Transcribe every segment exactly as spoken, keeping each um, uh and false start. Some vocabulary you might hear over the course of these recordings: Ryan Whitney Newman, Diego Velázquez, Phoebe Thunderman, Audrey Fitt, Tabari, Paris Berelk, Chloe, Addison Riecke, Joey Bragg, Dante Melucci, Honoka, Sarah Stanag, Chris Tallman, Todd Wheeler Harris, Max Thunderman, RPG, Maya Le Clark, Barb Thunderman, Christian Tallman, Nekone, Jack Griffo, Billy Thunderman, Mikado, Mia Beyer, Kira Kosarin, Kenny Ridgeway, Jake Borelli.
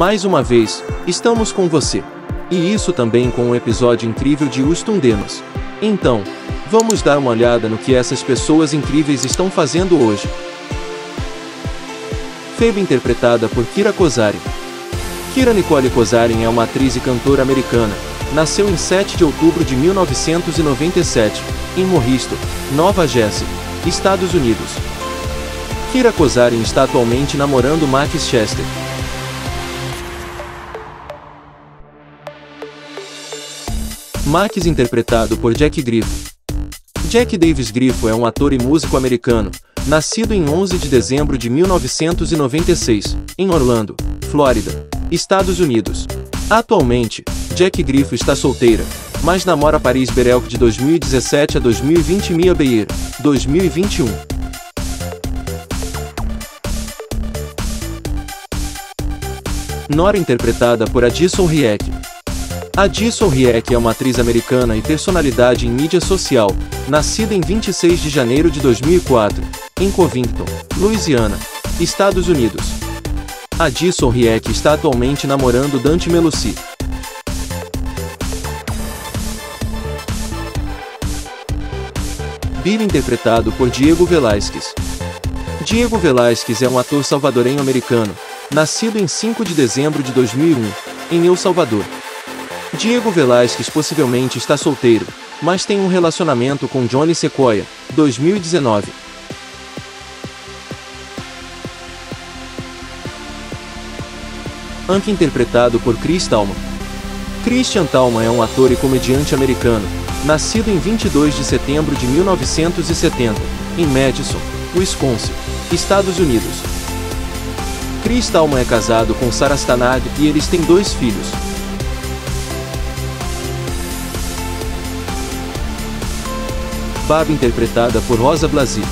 Mais uma vez, estamos com você. E isso também com um episódio incrível de Os Thundermans. Então, vamos dar uma olhada no que essas pessoas incríveis estão fazendo hoje. Phoebe, interpretada por Kira Kosarin. Kira Nicole Kosarin é uma atriz e cantora americana. Nasceu em sete de outubro de mil novecentos e noventa e sete, em Morriston, Nova Jersey, Estados Unidos. Kira Kosarin está atualmente namorando Max Chester. Max, interpretado por Jack Griffo. Jack Davis Griffo é um ator e músico americano, nascido em onze de dezembro de mil novecentos e noventa e seis, em Orlando, Flórida, Estados Unidos. Atualmente, Jack Griffo está solteira, mas namora Paris Berelk de dois mil e dezessete a dois mil e vinte e Mia Beyer, dois mil e vinte e um. Nora, interpretada por Addison Riecke. Addison Riecke é uma atriz americana e personalidade em mídia social, nascida em vinte e seis de janeiro de dois mil e quatro, em Covington, Louisiana, Estados Unidos. Addison Riecke está atualmente namorando Dante Melucci. Billy, interpretado por Diego Velázquez. Diego Velázquez é um ator salvadorenho americano, nascido em cinco de dezembro de dois mil e um, em El Salvador. Diego Velázquez possivelmente está solteiro, mas tem um relacionamento com Johnny Sequoia, dois mil e dezenove. Anki, interpretado por Chris Tallman. Christian Tallman é um ator e comediante americano, nascido em vinte e dois de setembro de mil novecentos e setenta, em Madison, Wisconsin, Estados Unidos. Chris Tallman é casado com Sarah Stanag e eles têm dois filhos. Barb, interpretada por Rosa Blasi.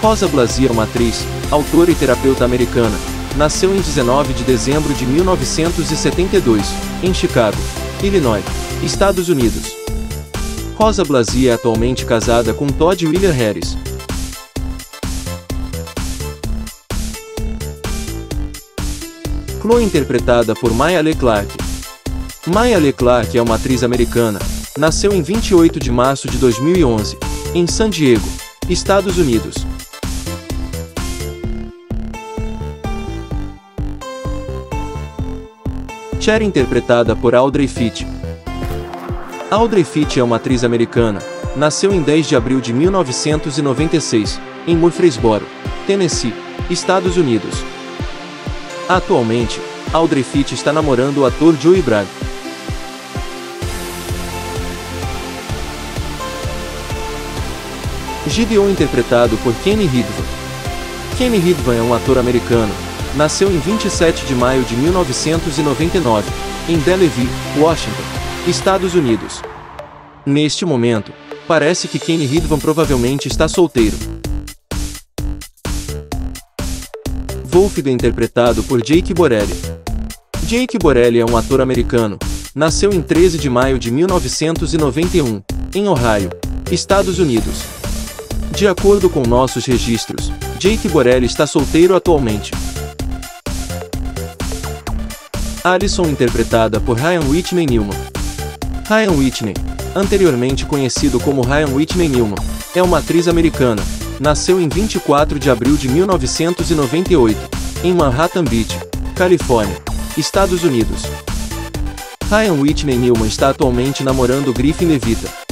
Rosa Blasi é uma atriz, autora e terapeuta americana. Nasceu em dezenove de dezembro de mil novecentos e setenta e dois, em Chicago, Illinois, Estados Unidos. Rosa Blasi é atualmente casada com Todd Wheeler Harris. Chloe, interpretada por Maya Le Clark. Maya Le Clark é uma atriz americana. Nasceu em vinte e oito de março de dois mil e onze, em San Diego, Estados Unidos. Cher, interpretada por Audrey Fitt. Audrey Fitt é uma atriz americana. Nasceu em dez de abril de mil novecentos e noventa e seis, em Murfreesboro, Tennessee, Estados Unidos. Atualmente, Audrey Fitt está namorando o ator Joey Bragg. Gideon, interpretado por Kenny Ridgeway. Kenny Ridgeway é um ator americano. Nasceu em vinte e sete de maio de mil novecentos e noventa e nove, em Bellevue, Washington, Estados Unidos. Neste momento, parece que Kenny Ridgeway provavelmente está solteiro. Wolfgang, interpretado por Jake Borelli. Jake Borelli é um ator americano. Nasceu em treze de maio de mil novecentos e noventa e um, em Ohio, Estados Unidos. De acordo com nossos registros, Jake Borelli está solteiro atualmente. Addison, interpretada por Ryan Whitney Newman. Ryan Whitney, anteriormente conhecido como Ryan Whitney Newman, é uma atriz americana. Nasceu em vinte e quatro de abril de mil novecentos e noventa e oito, em Manhattan Beach, Califórnia, Estados Unidos. Ryan Whitney Newman está atualmente namorando Griffin Levita.